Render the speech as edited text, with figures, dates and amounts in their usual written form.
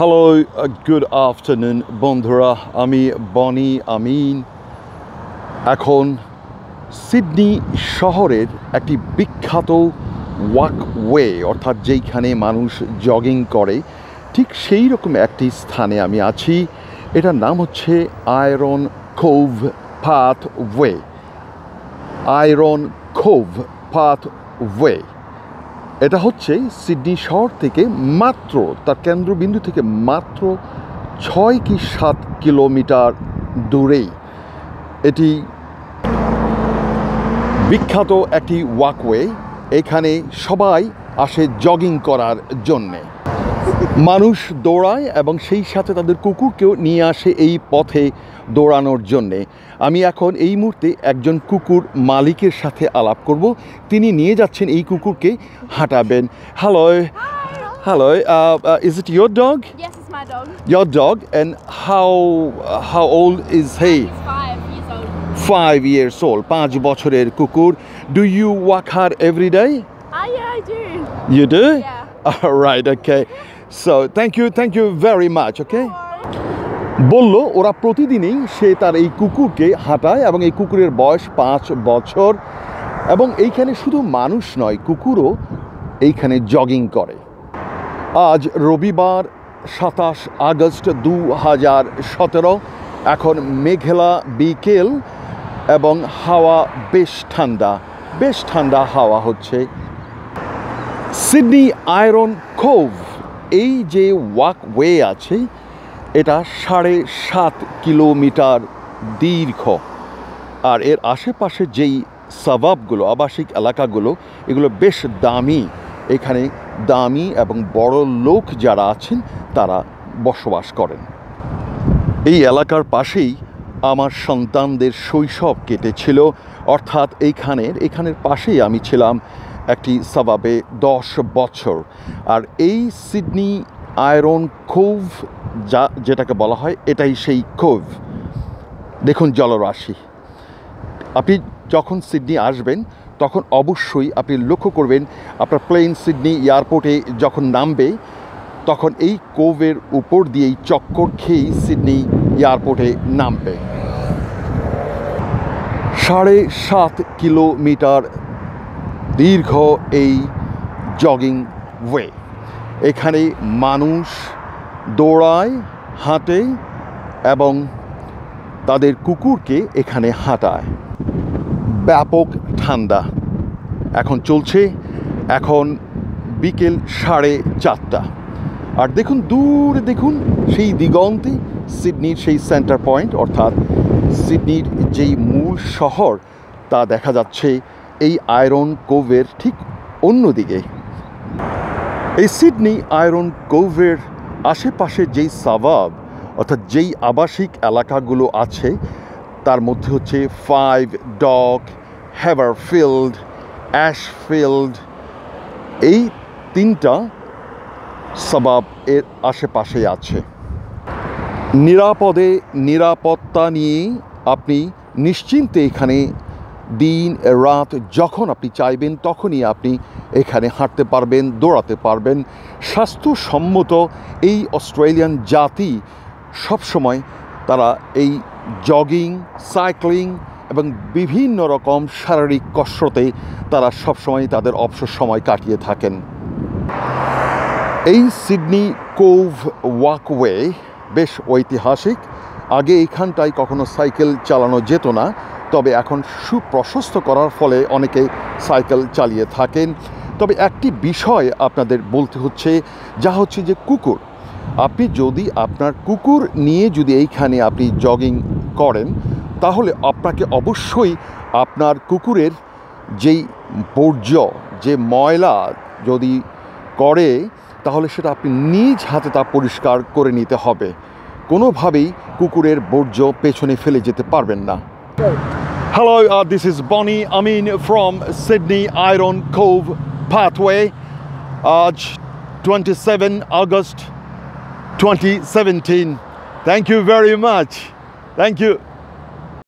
Hello, good afternoon, bondhura. Ami Boni Amin. Ekhon Sydney shahorer ekti bikkhato walkway orthat jekhane manush jogging kore. Thik shei rokom ekti sthane ami achi. Etar naam hocche Iron Cove Pathway. Iron Cove Pathway. এটা হচ্ছে Sydney শহর থেকে মাত্র তার কেন্দ্রবিন্দু থেকে মাত্র ৬ কি ৭ কিলোমিটার দূরেই এটি বিখ্যাত একটি ওয়াকওয়ে। এখানে সবাই আসে জগিং করার জন্যে, মানুষ দৌড়ায় এবং সেই সাথে তাদের কুকুরকেও নিয়ে আসে এই পথে দৌড়ানোর জন্যে। আমি এখন এই মুহূর্তে একজন কুকুর মালিকের সাথে আলাপ করব, তিনি নিয়ে যাচ্ছেন এই কুকুরকে হাঁটাবেন। Hello hello, is it your dog? Yes, it's my dog. Your dog, and how old is he? He's 5 years old. 5 years old, 5 বছরের কুকুর। Do you walk her every day? Yeah, I do. You do? Yeah. All right, okay. So, thank you very much, okay? বললো ওরা প্রতিদিনই সে তার এই কুকুরকে হাঁটায় এবং এই কুকুরের বয়স 5 বছর এবং এইখানে শুধু মানুষ নয়, কুকুরও এইখানে জগিং করে। আজ রবিবার ২৭ আগস্ট ২০১৭, এখন মেঘলা বিকেল এবং হাওয়া বেশ ঠান্ডা হাওয়া হচ্ছে। সিডনি আয়রন কোভ এই যে ওয়াকওয়ে আছে এটা ৭.৫ কিলোমিটার দীর্ঘ, আর এর আশেপাশে যেই সাভাবগুলো, আবাসিক এলাকাগুলো, এগুলো বেশ দামি। এখানে দামি এবং বড় লোক যারা আছেন তারা বসবাস করেন। এই এলাকার পাশেই আমার সন্তানদের শৈশব কেটেছিল, অর্থাৎ এখানের পাশেই আমি ছিলাম একটি সাভাবে ১০ বছর। আর এই সিডনি আয়রন কোভ যেটাকে বলা হয় এটাই সেই কোভ। দেখুন জলরাশি, আপনি যখন সিডনি আসবেন তখন অবশ্যই আপনি লক্ষ্য করবেন আপনার প্লেন সিডনি এয়ারপোর্টে যখন নামবে তখন এই কোভের উপর দিয়েই চক্কর খেয়ে সিডনি এয়ারপোর্টে নামবে। ৭.৫ কিলোমিটার দীর্ঘ এই জগিং ওয়ে। এখানে মানুষ দৌড়ায়, হাঁটে এবং তাদের কুকুরকে এখানে হাঁটায়। ব্যাপক ঠান্ডা এখন চলছে, এখন বিকেল ৪:৩০। আর দেখুন দূরে দেখুন সেই দিগন্তে সিডনির সেই সেন্টার পয়েন্ট, অর্থাৎ সিডনির যেই মূল শহর তা দেখা যাচ্ছে এই আয়রন কোভের ঠিক অন্যদিকে। এই সিডনি আয়রন কোভের আশেপাশে যেই সাভাব অর্থাৎ যেই আবাসিক এলাকাগুলো আছে তার মধ্যে হচ্ছে 5 ডক, হ্যাভারফিল্ড, অ্যাশফিল্ড, এই 3টা সাভাব এর আশেপাশে আছে। নিরাপদে নিরাপত্তা নিয়ে আপনি নিশ্চিন্তে এখানে দিন রাত যখন আপনি চাইবেন তখনই আপনি এখানে হাঁটতে পারবেন, দৌড়াতে পারবেন। স্বাস্থ্যসম্মত এই অস্ট্রেলিয়ান জাতি সবসময় তারা এই জগিং, সাইক্লিং এবং বিভিন্ন রকম শারীরিক কসরতে তারা সবসময় তাদের অবসর সময় কাটিয়ে থাকেন। এই সিডনি কোভ ওয়াকওয়ে বেশ ঐতিহাসিক। আগে এইখানটায় কখনো সাইকেল চালানো যেত না, তবে এখন সুপ্রশস্ত করার ফলে অনেকে সাইকেল চালিয়ে থাকেন। তবে একটি বিষয় আপনাদের বলতে হচ্ছে, যা হচ্ছে যে কুকুর, আপনি যদি আপনার কুকুর নিয়ে যদি এইখানে আপনি জগিং করেন তাহলে আপনাকে অবশ্যই আপনার কুকুরের যেই বর্জ্য, যে ময়লা যদি করে তাহলে সেটা আপনি নিজ হাতে তা পরিষ্কার করে নিতে হবে। কোনোভাবেই কুকুরের বর্জ্য পেছনে ফেলে যেতে পারবেন না। Hello, this is Boni Amin from Sydney Iron Cove Pathway, 27 August 2017. Thank you very much. Thank you.